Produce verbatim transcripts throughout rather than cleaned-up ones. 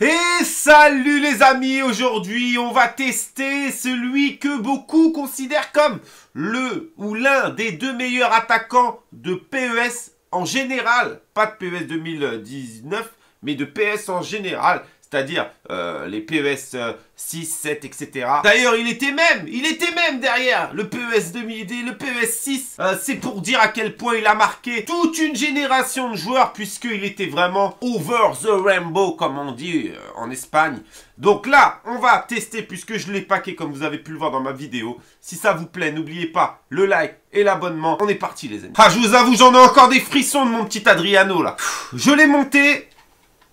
Et salut les amis, aujourd'hui on va tester celui que beaucoup considèrent comme le ou l'un des deux meilleurs attaquants de P E S en général. Pas de P E S deux mille dix-neuf, mais de P E S en général, c'est-à-dire euh, les P E S euh, six, sept, et cetera. D'ailleurs il était même, il était même derrière le P E S deux mille dix, le P E S six. Euh, C'est pour dire à quel point il a marqué toute une génération de joueurs, puisqu'il était vraiment over the rainbow, comme on dit euh, en Espagne. Donc là, on va tester, puisque je l'ai packé comme vous avez pu le voir dans ma vidéo. Si ça vous plaît, n'oubliez pas le like et l'abonnement. On est parti les amis. Ah, je vous avoue, j'en ai encore des frissons de mon petit Adriano là. Je l'ai monté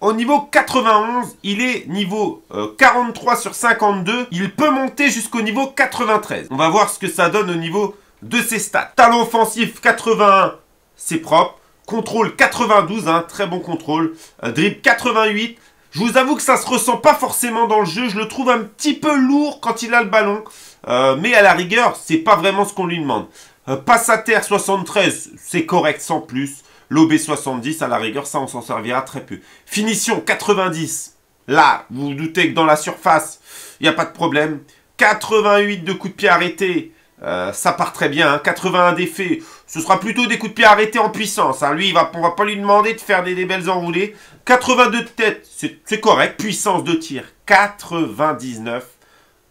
au niveau quatre-vingt-onze, il est niveau euh, quarante-trois sur cinquante-deux. Il peut monter jusqu'au niveau quatre-vingt-treize. On va voir ce que ça donne au niveau de ses stats. Talent offensif quatre-vingt-un, c'est propre. Contrôle quatre-vingt-douze, hein, très bon contrôle. Euh, dribble quatre-vingt-huit. Je vous avoue que ça se ressent pas forcément dans le jeu. Je le trouve un petit peu lourd quand il a le ballon. Euh, mais à la rigueur, c'est pas vraiment ce qu'on lui demande. Euh, passe à terre soixante-treize, c'est correct sans plus. L'O B soixante-dix, à la rigueur, ça, on s'en servira très peu. Finition, quatre-vingt-dix. Là, vous vous doutez que dans la surface, il n'y a pas de problème. quatre-vingt-huit de coups de pied arrêtés, euh, ça part très bien. Hein. quatre-vingt-un d'effet, ce sera plutôt des coups de pied arrêtés en puissance. Hein. Lui, il va, on ne va pas lui demander de faire des, des belles enroulées. quatre-vingt-deux de tête, c'est correct. Puissance de tir, quatre-vingt-dix-neuf.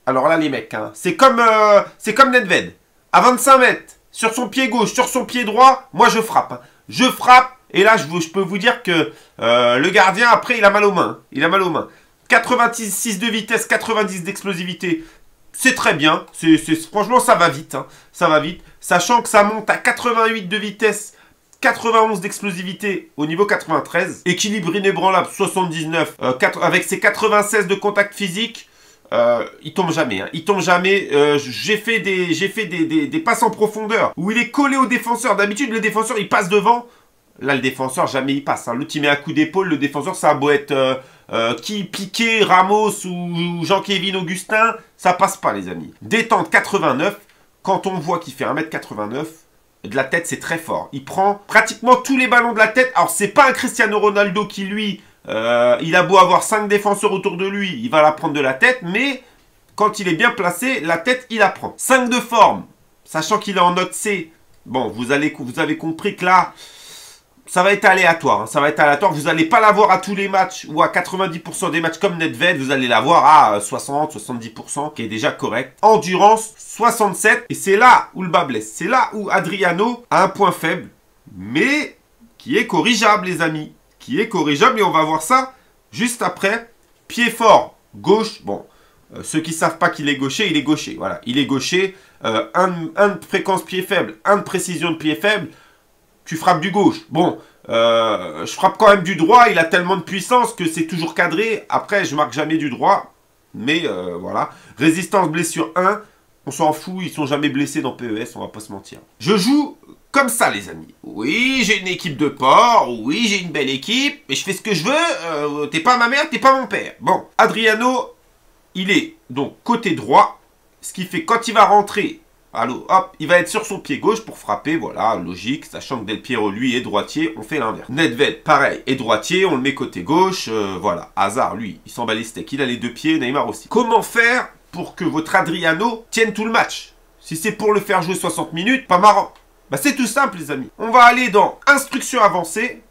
Alors là, les mecs, hein, c'est comme, euh, c'est comme Nedved. À vingt-cinq mètres, sur son pied gauche, sur son pied droit, moi, je frappe. Hein. Je frappe, et là, je, vous, je peux vous dire que euh, le gardien, après, il a mal aux mains. Il a mal aux mains. quatre-vingt-six de vitesse, quatre-vingt-dix d'explosivité. C'est très bien. C'est, c'est, franchement, ça va vite. Hein. Ça va vite. Sachant que ça monte à quatre-vingt-huit de vitesse, quatre-vingt-onze d'explosivité au niveau quatre-vingt-treize. Équilibre inébranlable, soixante-dix-neuf. Euh, quatre, avec ses quatre-vingt-seize de contact physique, euh, il tombe jamais. Hein. Il tombe jamais. Euh, j'ai fait, des, j'ai fait des, des, des passes en profondeur où il est collé au défenseur. D'habitude, le défenseur, il passe devant. Là, le défenseur, jamais il passe. Hein. L'autre, il met un coup d'épaule. Le défenseur, ça a beau être euh, euh, qui Piqué, Ramos ou Jean-Kevin Augustin. Ça passe pas, les amis. Détente quatre-vingt-neuf. Quand on voit qu'il fait un mètre quatre-vingt-neuf, de la tête, c'est très fort. Il prend pratiquement tous les ballons de la tête. Alors, c'est pas un Cristiano Ronaldo qui, lui... Euh, il a beau avoir cinq défenseurs autour de lui, il va la prendre de la tête, mais quand il est bien placé, la tête, il la prend. cinq de forme, sachant qu'il est en note C. Bon, vous, allez, vous avez compris que là, ça va être aléatoire. Hein, ça va être aléatoire. Vous n'allez pas l'avoir à tous les matchs ou à quatre-vingt-dix pour cent des matchs comme Nedved. Vous allez l'avoir à soixante, soixante-dix pour cent, qui est déjà correct. Endurance, soixante-sept. Et c'est là où le bas blesse. C'est là où Adriano a un point faible, mais qui est corrigeable, les amis. Qui est corrigeable, et on va voir ça juste après. Pied fort, gauche. Bon, euh, ceux qui ne savent pas qu'il est gaucher, il est gaucher. Voilà, il est gaucher. Euh, un, un de fréquence pied faible, un de précision de pied faible. Tu frappes du gauche. Bon, euh, je frappe quand même du droit. Il a tellement de puissance que c'est toujours cadré. Après, je ne marque jamais du droit. Mais euh, voilà. Résistance blessure un. On s'en fout, ils ne sont jamais blessés dans P E S, on ne va pas se mentir. Je joue... comme ça, les amis. Oui, j'ai une équipe de porc. Oui, j'ai une belle équipe. Mais je fais ce que je veux. Euh, t'es pas ma mère, t'es pas mon père. Bon, Adriano, il est donc côté droit. Ce qui fait quand il va rentrer, allô, hop, il va être sur son pied gauche pour frapper. Voilà, logique. Sachant que Del Piero, lui, est droitier. On fait l'inverse. Nedved, pareil, est droitier. On le met côté gauche. Euh, voilà, Hazard, lui, il s'en bat les steaks. Il a les deux pieds. Neymar aussi. Comment faire pour que votre Adriano tienne tout le match? Si c'est pour le faire jouer soixante minutes, pas marrant. Bah c'est tout simple les amis. On va aller dans instructions avancées.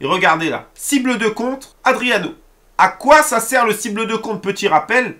Et regardez là. Cible de contre, Adriano. À quoi ça sert le cible de contre? Petit rappel.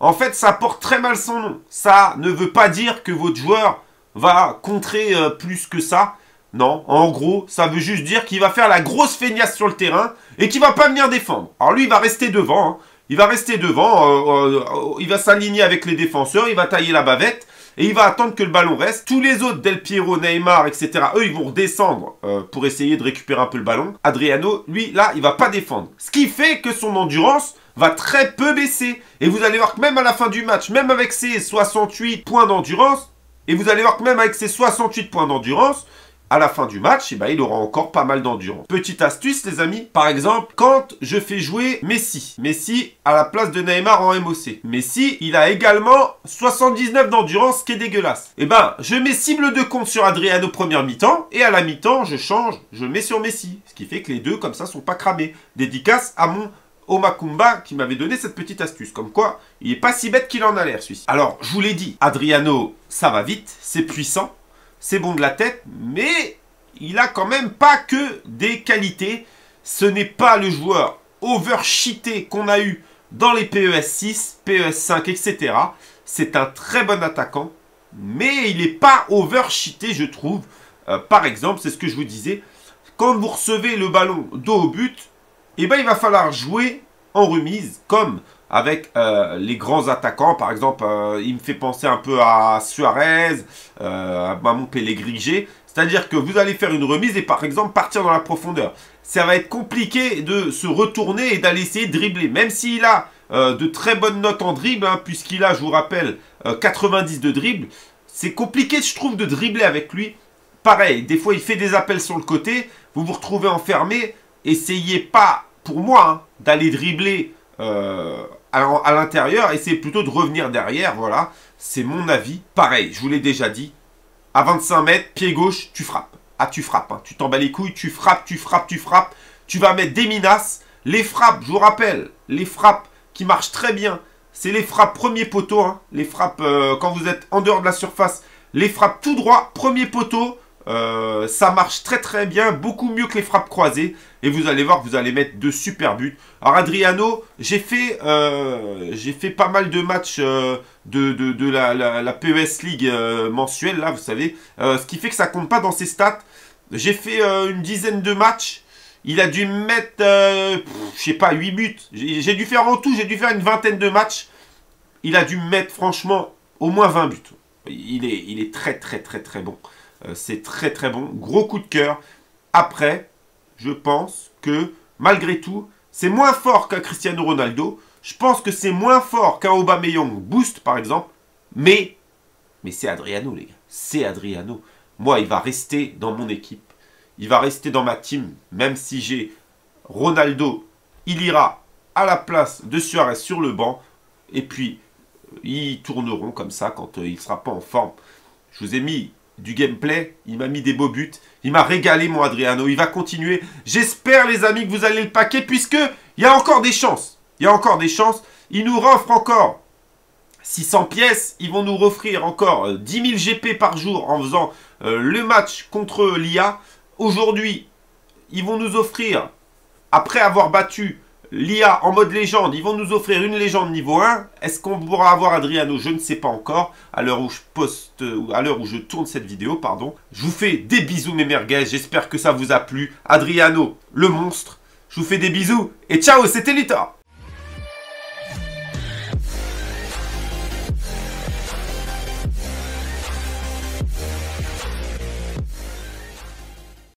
En fait ça porte très mal son nom. Ça ne veut pas dire que votre joueur va contrer euh, plus que ça. Non. En gros ça veut juste dire qu'il va faire la grosse feignasse sur le terrain. Et qu'il va pas venir défendre. Alors lui il va rester devant. Hein. Il va rester devant. Euh, euh, euh, il va s'aligner avec les défenseurs. Il va tailler la bavette. Et il va attendre que le ballon reste. Tous les autres, Del Piero, Neymar, et cetera, eux, ils vont redescendre euh, pour essayer de récupérer un peu le ballon. Adriano, lui, là, il va pas défendre. Ce qui fait que son endurance va très peu baisser. Et vous allez voir que même à la fin du match, même avec ses soixante-huit points d'endurance, et vous allez voir que même avec ses soixante-huit points d'endurance, à la fin du match, eh ben, il aura encore pas mal d'endurance. Petite astuce, les amis. Par exemple, quand je fais jouer Messi. Messi à la place de Neymar en M O C. Messi, il a également soixante-dix-neuf d'endurance, ce qui est dégueulasse. Eh ben, je mets cible de compte sur Adriano première mi-temps. Et à la mi-temps, je change, je mets sur Messi. Ce qui fait que les deux, comme ça, sont pas cramés. Dédicace à mon Omakumba qui m'avait donné cette petite astuce. Comme quoi, il n'est pas si bête qu'il en a l'air, celui-ci. Alors, je vous l'ai dit, Adriano, ça va vite, c'est puissant, c'est bon de la tête, mais il a quand même pas que des qualités. Ce n'est pas le joueur overcheaté qu'on a eu dans les P E S six, P E S cinq, et cetera. C'est un très bon attaquant, mais il n'est pas overcheaté, je trouve. Euh, par exemple, c'est ce que je vous disais, quand vous recevez le ballon dos au but, eh ben, il va falloir jouer en remise, comme avec euh, les grands attaquants. Par exemple, euh, il me fait penser un peu à Suarez, euh, à Mamon Pellegrigé. C'est-à-dire que vous allez faire une remise et par exemple partir dans la profondeur. Ça va être compliqué de se retourner et d'aller essayer de dribbler. Même s'il a euh, de très bonnes notes en dribble, hein, puisqu'il a, je vous rappelle, euh, quatre-vingt-dix de dribble. C'est compliqué, je trouve, de dribbler avec lui. Pareil, des fois il fait des appels sur le côté, vous vous retrouvez enfermé. Essayez pas, pour moi, hein, d'aller dribbler euh, à, à l'intérieur. Essayez plutôt de revenir derrière, voilà. C'est mon avis. Pareil, je vous l'ai déjà dit. À vingt-cinq mètres, pied gauche, tu frappes. Ah, tu frappes, hein. Tu t'en bats les couilles, tu frappes, tu frappes, tu frappes. Tu vas mettre des menaces. Les frappes, je vous rappelle, les frappes qui marchent très bien, c'est les frappes premier poteau. Hein. Les frappes, euh, quand vous êtes en dehors de la surface, les frappes tout droit, premier poteau, euh, ça marche très très bien, beaucoup mieux que les frappes croisées. Et vous allez voir que vous allez mettre de super buts. Alors Adriano, j'ai fait, euh, j'ai fait pas mal de matchs euh, de, de, de la, la, la P E S League euh, mensuelle, là, vous savez. Euh, ce qui fait que ça compte pas dans ses stats. J'ai fait euh, une dizaine de matchs. Il a dû mettre, euh, je sais pas, huit buts. J'ai dû faire en tout, j'ai dû faire une vingtaine de matchs. Il a dû mettre, franchement, au moins vingt buts. Il est, il est très, très, très, très bon. Euh, C'est très, très bon. Gros coup de cœur. Après... je pense que, malgré tout, c'est moins fort qu'un Cristiano Ronaldo. Je pense que c'est moins fort qu'un Aubameyang Boost, par exemple. Mais, mais c'est Adriano, les gars. C'est Adriano. Moi, il va rester dans mon équipe. Il va rester dans ma team. Même si j'ai Ronaldo, il ira à la place de Suarez sur le banc. Et puis, ils tourneront comme ça quand il ne sera pas en forme. Je vous ai mis... du gameplay, il m'a mis des beaux buts, il m'a régalé mon Adriano, il va continuer. J'espère les amis que vous allez le paquer puisque il y a encore des chances. Il y a encore des chances, il nous offre encore six cents pièces, ils vont nous offrir encore dix mille G P par jour en faisant euh, le match contre l'I A. Aujourd'hui, ils vont nous offrir, après avoir battu l'I A en mode légende, ils vont nous offrir une légende niveau un. Est-ce qu'on pourra avoir Adriano? Je ne sais pas encore. À l'heure où je poste, à l'heure où je tourne cette vidéo, pardon. Je vous fais des bisous mes merguez. J'espère que ça vous a plu. Adriano, le monstre. Je vous fais des bisous et ciao, c'était Luthor.